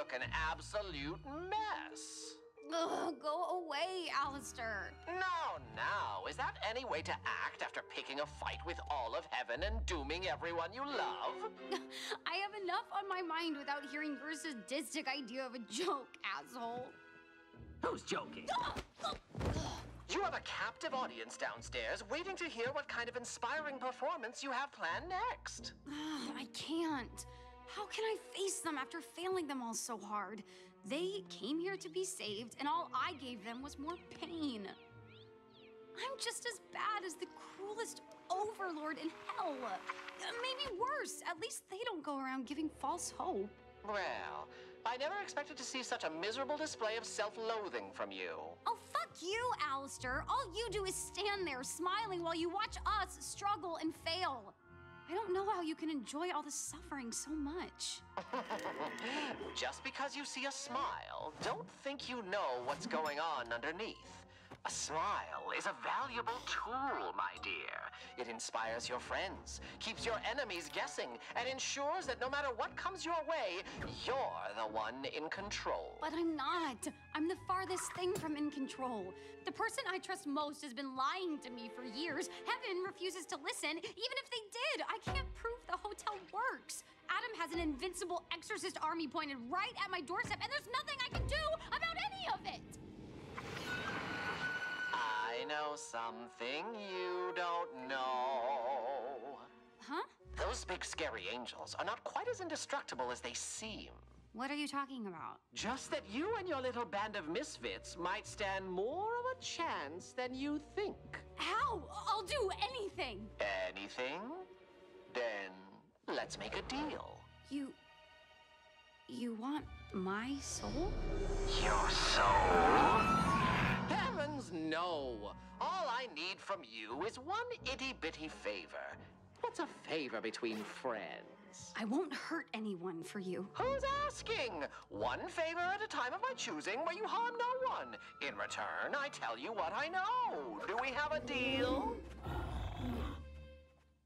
look an absolute mess. Ugh, go away, Alistair. Now, now, is that any way to act after picking a fight with all of heaven and dooming everyone you love? I have enough on my mind without hearing your sadistic idea of a joke, asshole. Who's joking? You have a captive audience downstairs waiting to hear what kind of inspiring performance you have planned next. I can't. How can I face them after failing them all so hard? They came here to be saved, and all I gave them was more pain. I'm just as bad as the cruelest overlord in hell. Maybe worse. At least they don't go around giving false hope. Well, I never expected to see such a miserable display of self-loathing from you. Oh, fuck you, Alistair. All you do is stand there smiling while you watch us struggle and fail. I don't know how you can enjoy all this suffering so much. Just because you see a smile, don't think you know what's going on underneath. A smile is a valuable tool, my dear. It inspires your friends, keeps your enemies guessing, and ensures that no matter what comes your way, you're the one in control. But I'm not. I'm the farthest thing from in control. The person I trust most has been lying to me for years. Heaven refuses to listen. Even if they did, I can't prove the hotel works. Adam has an invincible exorcist army pointed right at my doorstep, and there's nothing I can do about any of it. I know something you don't know. Huh? Those big scary angels are not quite as indestructible as they seem. What are you talking about? Just that you and your little band of misfits might stand more of a chance than you think. How? I'll do anything. Anything? Then let's make a deal. You want my soul? Your soul? Heavens, no. All I need from you is one itty-bitty favor. What's a favor between friends? I won't hurt anyone for you. Who's asking? One favor at a time of my choosing where you harm no one. In return, I tell you what I know. Do we have a deal?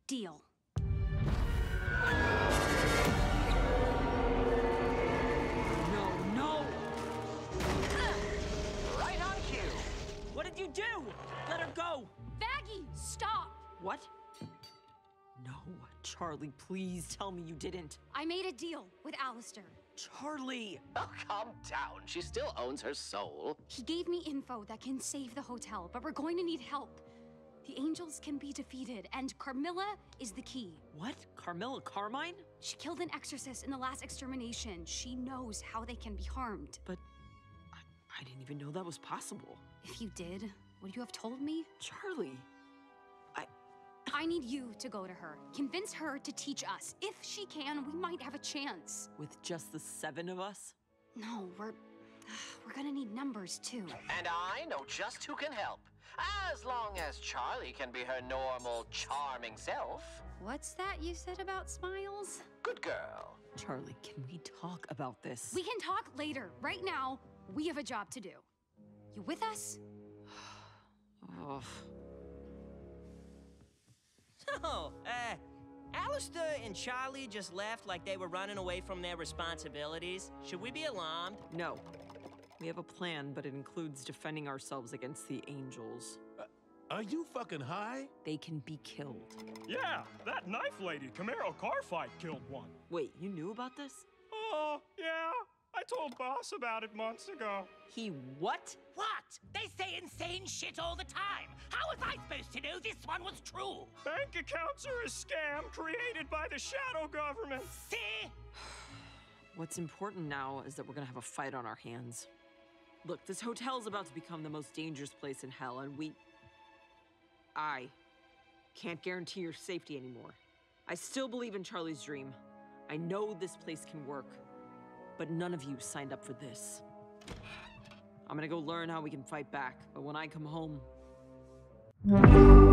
Deal. What did you do? Let her go! Vaggie, stop! What? No, Charlie, please tell me you didn't. I made a deal with Alistair. Charlie! Oh, calm down. She still owns her soul. He gave me info that can save the hotel, but we're going to need help. The angels can be defeated, and Carmilla is the key. What? Carmilla Carmine? She killed an exorcist in the last extermination. She knows how they can be harmed. But I didn't even know that was possible. If you did, would you have told me? Charlie, I need you to go to her. Convince her to teach us. If she can, we might have a chance. With just the 7 of us? No, we're gonna need numbers, too. And I know just who can help. As long as Charlie can be her normal, charming self. What's that you said about smiles? Good girl. Charlie, can we talk about this? We can talk later. Right now, we have a job to do. You with us? Alistair and Charlie just left like they were running away from their responsibilities. Should we be alarmed? No. We have a plan, but it includes defending ourselves against the angels. Are you fucking high? They can be killed. Yeah, that knife lady, Camaro Carfight, killed one. Wait, you knew about this? Oh, yeah. I told Boss about it months ago. He what? What? They say insane shit all the time. How was I supposed to know this one was true? Bank accounts are a scam created by the shadow government. See? What's important now is that we're gonna have a fight on our hands. Look, this hotel's about to become the most dangerous place in hell, and I can't guarantee your safety anymore. I still believe in Charlie's dream. I know this place can work. But none of you signed up for this. I'm gonna go learn how we can fight back, but when I come home...